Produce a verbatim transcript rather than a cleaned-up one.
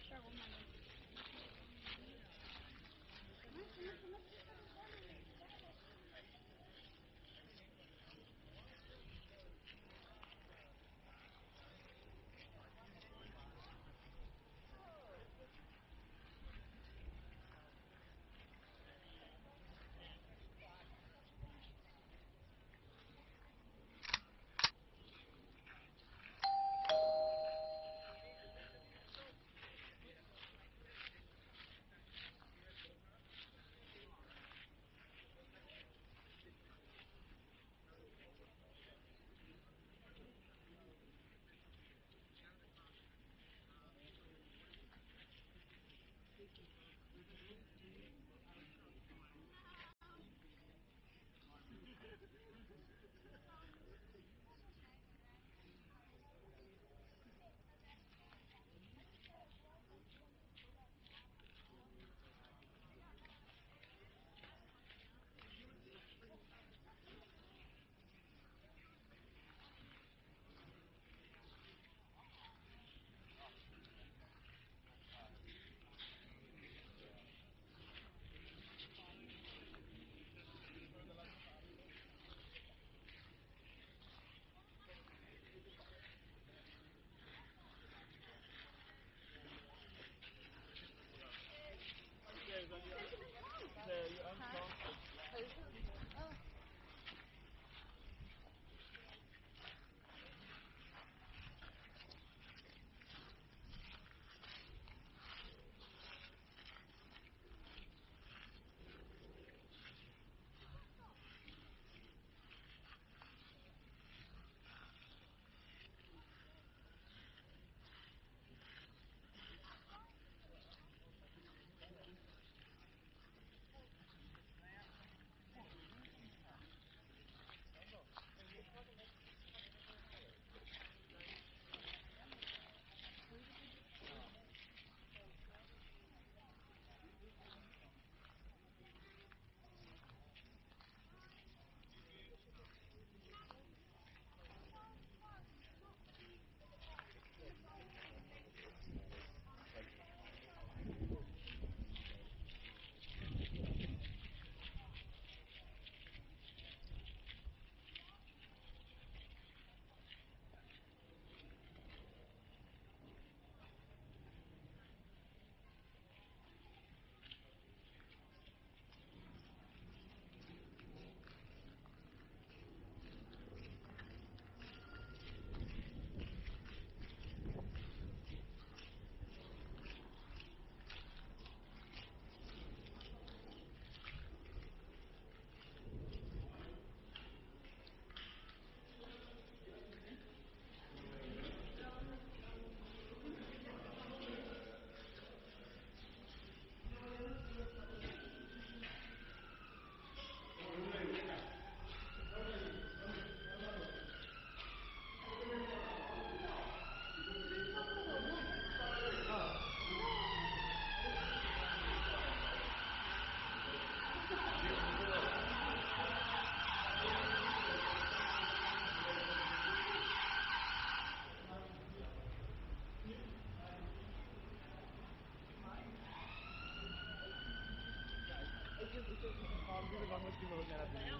I'm going to go